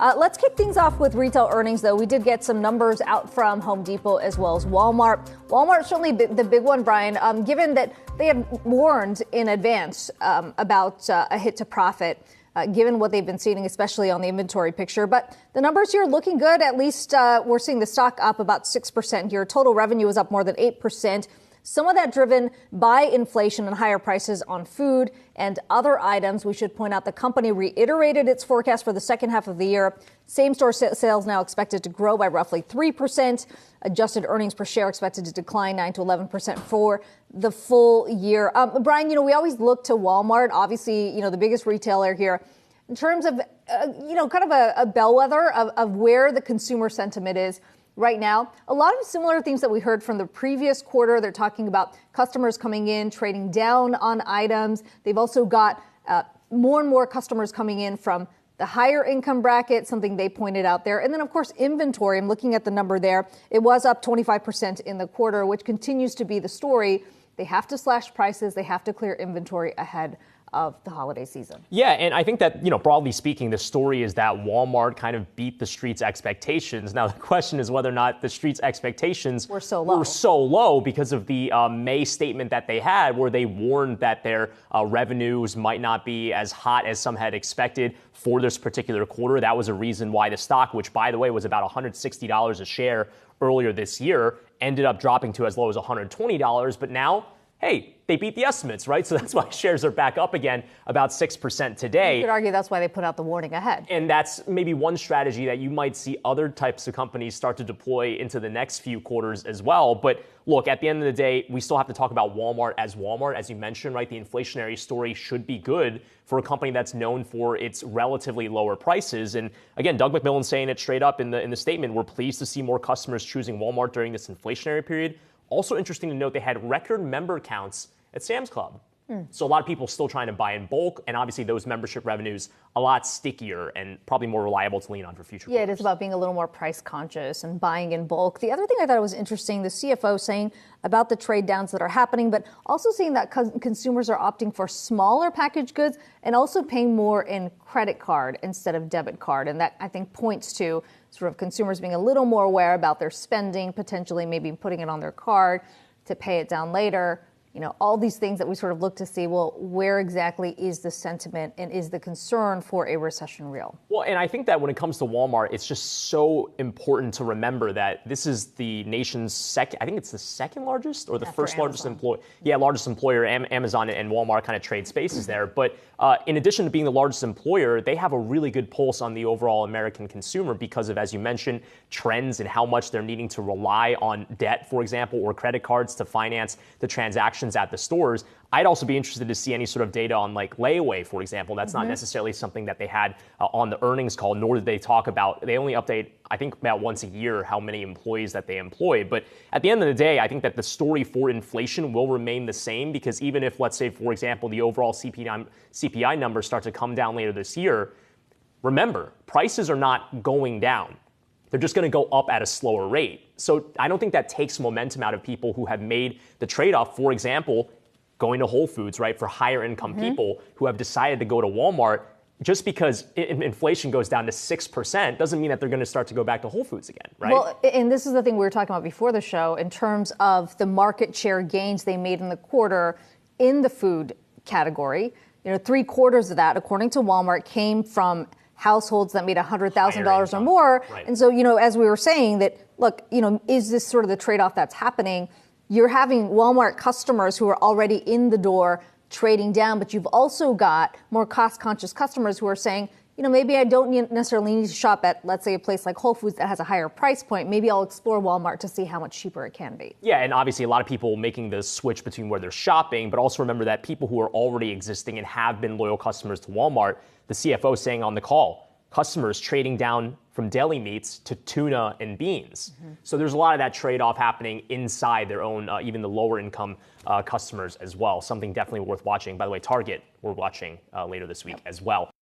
Let's kick things off with retail earnings, though. We did get some numbers out from Home Depot as well as Walmart. Walmart, certainly the big one, Brian, given that they had warned in advance about a hit to profit, given what they've been seeing, especially on the inventory picture. But the numbers here looking good. At least we're seeing the stock up about 6% here. Total revenue was up more than 8%. Some of that driven by inflation and higher prices on food and other items. We should point out the company reiterated its forecast for the second half of the year. Same-store sales now expected to grow by roughly 3%. Adjusted earnings per share expected to decline 9 to 11% for the full year. Brian, we always look to Walmart, obviously, the biggest retailer here, in terms of, kind of a bellwether of where the consumer sentiment is. Right now, a lot of similar themes that we heard from the previous quarter. They're talking about customers coming in, trading down on items. They've also got more and more customers coming in from the higher income bracket, something they pointed out there. And then, of course, inventory. I'm looking at the number there. It was up 25% in the quarter, which continues to be the story. They have to slash prices. They have to clear inventory ahead of the holiday season. Yeah, and I think that, broadly speaking, the story is that Walmart kind of beat the street's expectations. Now, the question is whether or not the street's expectations were so low because of the May statement that they had, where they warned that their revenues might not be as hot as some had expected for this particular quarter. That was a reason why the stock, which, by the way, was about $160 a share earlier this year, ended up dropping to as low as $120. But now, hey, they beat the estimates, right? So that's why shares are back up again about 6% today. You could argue that's why they put out the warning ahead. And that's maybe one strategy that you might see other types of companies start to deploy into the next few quarters as well. But look, at the end of the day, we still have to talk about Walmart. As you mentioned, right, the inflationary story should be good for a company that's known for its relatively lower prices. And again, Doug McMillan saying it straight up in the statement, we're pleased to see more customers choosing Walmart during this inflationary period. Also interesting to note, they had record member counts at Sam's Club. So a lot of people still trying to buy in bulk, and obviously those membership revenues a lot stickier and probably more reliable to lean on for future. Yeah, it is about being a little more price conscious and buying in bulk. The other thing I thought was interesting, the CFO saying about the trade downs that are happening, but also seeing that consumers are opting for smaller packaged goods and also paying more in credit card instead of debit card. And that, I think, points to sort of consumers being a little more aware about their spending, potentially maybe putting it on their card to pay it down later. All these things that we sort of look to see, well, where exactly is the sentiment and is the concern for a recession real? Well, and I think that when it comes to Walmart, it's just so important to remember that this is the nation's largest employer. Amazon and Walmart kind of trade spaces there. But in addition to being the largest employer, they have a really good pulse on the overall American consumer because of, as you mentioned, trends and how much they're needing to rely on debt, for example, or credit cards to finance the transactions at the stores. I'd also be interested to see any sort of data on like layaway, for example. That's not necessarily something that they had on the earnings call, nor did they talk about. They only update, I think, about once a year how many employees that they employ. But at the end of the day, I think that the story for inflation will remain the same, because even if, let's say, for example, the overall CPI numbers start to come down later this year, remember, prices are not going down. They're just going to go up at a slower rate. So I don't think that takes momentum out of people who have made the trade-off, for example, going to Whole Foods, right, for higher income people who have decided to go to Walmart. Just because inflation goes down to 6% doesn't mean that they're going to start to go back to Whole Foods again, right? Well, and this is the thing we were talking about before the show in terms of the market share gains they made in the quarter in the food category. Three-quarters of that, according to Walmart, came from households that made $100,000 or more. Right. And so, as we were saying that, look, is this sort of the trade-off that's happening? You're having Walmart customers who are already in the door trading down, but you've also got more cost-conscious customers who are saying, maybe I don't necessarily need to shop at, let's say, a place like Whole Foods that has a higher price point. Maybe I'll explore Walmart to see how much cheaper it can be. Yeah, and obviously a lot of people making the switch between where they're shopping, but also remember that people who are already existing and have been loyal customers to Walmart, the CFO saying on the call, customers trading down from deli meats to tuna and beans. So there's a lot of that trade-off happening inside their own, even the lower-income customers as well. Something definitely worth watching. By the way, Target, we're watching later this week as well.